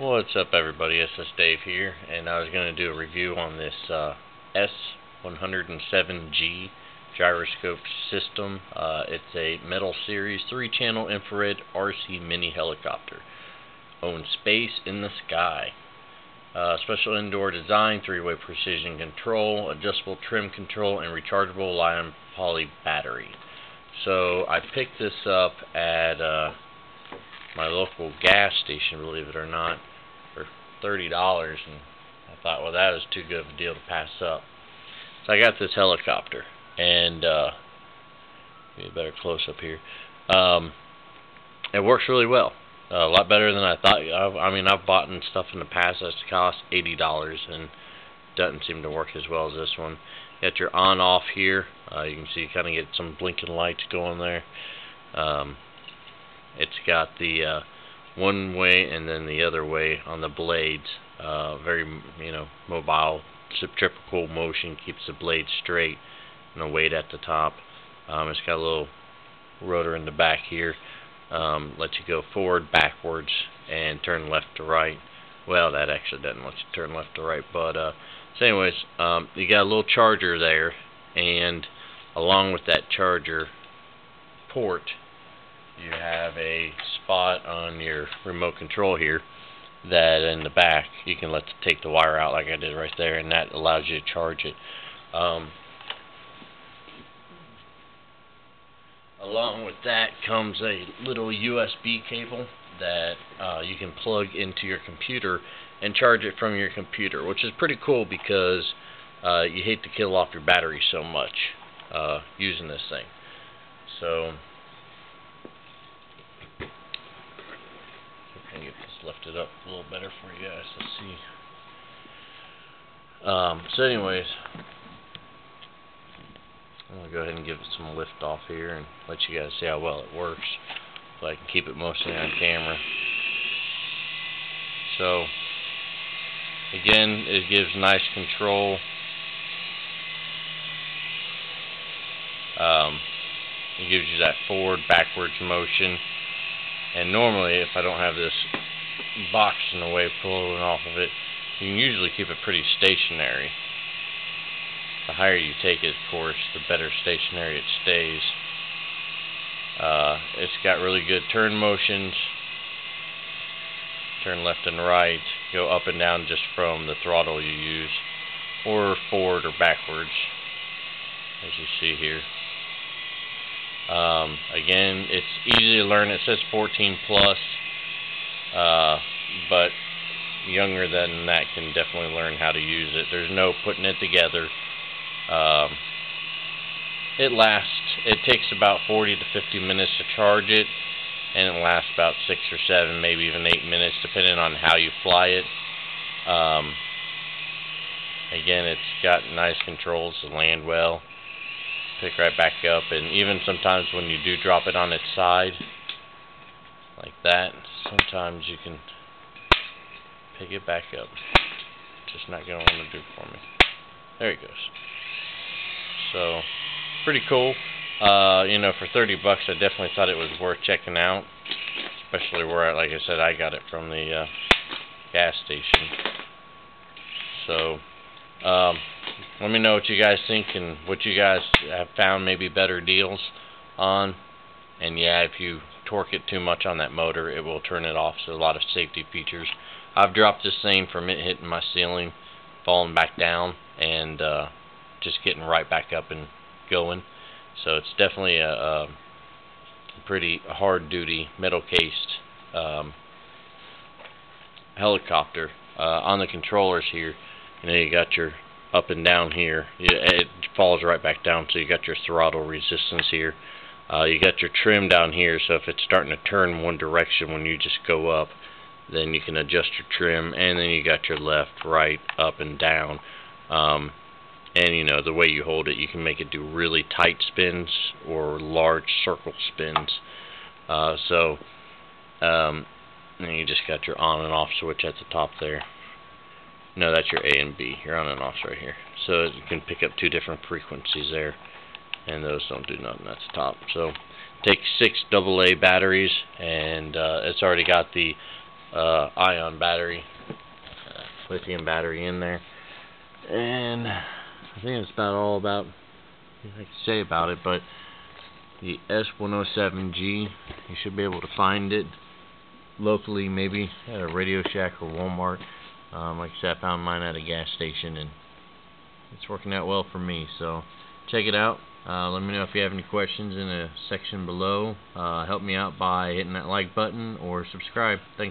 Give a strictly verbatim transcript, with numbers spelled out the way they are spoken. What's up, everybody? It's S S Dave here, and I was going to do a review on this uh, S one oh seven G gyroscope system. Uh, it's a metal series three channel infrared R C mini helicopter. Own space in the sky. Uh, special indoor design, three way precision control, adjustable trim control, and rechargeable lithium poly battery. So I picked this up at uh, my local gas station, believe it or not, for thirty dollars, and I thought, well, that is too good of a deal to pass up. So I got this helicopter, and uh, give me a better close-up here. Um, it works really well, uh, a lot better than I thought. I've, I mean, I've bought stuff in the past that's cost eighty dollars, and doesn't seem to work as well as this one. Got your on-off here. Uh, you can see, you kind of get some blinking lights going there. Um, It's got the uh, one way and then the other way on the blades. Uh, very, you know, mobile, centripetal motion, keeps the blade straight, no weight at the top. Um, it's got a little rotor in the back here, um, lets you go forward, backwards, and turn left to right. Well, that actually doesn't let you turn left to right, but uh, so anyways, um, you got a little charger there, and along with that charger port, you have a spot on your remote control here that in the back you can let take the wire out like I did right there, and that allows you to charge it. Um, along with that comes a little U S B cable that uh, you can plug into your computer and charge it from your computer, which is pretty cool because uh, you hate to kill off your battery so much uh, using this thing. So lifted up a little better for you guys to see. Um, so anyways, I'm going to go ahead and give it some lift off here and let you guys see how well it works, so I can keep it mostly on camera. So again, it gives nice control. Um, it gives you that forward, backwards motion, and normally if I don't have this box in the way pulling off of it, you can usually keep it pretty stationary. The higher you take it, of course, the better stationary it stays. Uh, it's got really good turn motions. Turn left and right, go up and down just from the throttle you use, or forward or backwards, as you see here. Um, again, it's easy to learn. It says fourteen plus. Uh, but younger than that can definitely learn how to use it. There's no putting it together. Um, it lasts, it takes about forty to fifty minutes to charge it, and it lasts about six or seven, maybe even eight minutes, depending on how you fly it. Um, again, it's got nice controls to land well, pick right back up, and even sometimes when you do drop it on its side, like that, sometimes you can pick it back up. Just not going to want to do for me. There it goes. So, pretty cool. Uh, you know, for thirty bucks, I definitely thought it was worth checking out. Especially where, like I said, I got it from the uh, gas station. So, um, let me know what you guys think and what you guys have found maybe better deals on. And yeah, if you torque it too much on that motor, it will turn it off, so a lot of safety features. I've dropped this thing from it hitting my ceiling, falling back down, and uh, just getting right back up and going. So it's definitely a, a pretty hard-duty, metal-cased um, helicopter. Uh, on the controllers here, you know, you got your up and down here. It falls right back down, so you got your throttle resistance here. Uh, you got your trim down here, so if it's starting to turn one direction when you just go up, then you can adjust your trim, and then you got your left, right, up, and down. Um, and, you know, the way you hold it, you can make it do really tight spins or large circle spins. Uh, so, um, and you just got your on and off switch at the top there. No, that's your A and B. Your on and offs right here. So you can pick up two different frequencies there. And those don't do nothing at the top. So, take six double A batteries, and uh, it's already got the uh, ion battery, uh, lithium battery in there, and I think that's about all about I can say about it. But the S one oh seven G, you should be able to find it locally, maybe at a Radio Shack or Walmart. Um, like I said, I found mine at a gas station, and it's working out well for me. So check it out. Uh, let me know if you have any questions in the section below. Uh, help me out by hitting that like button or subscribe. Thanks.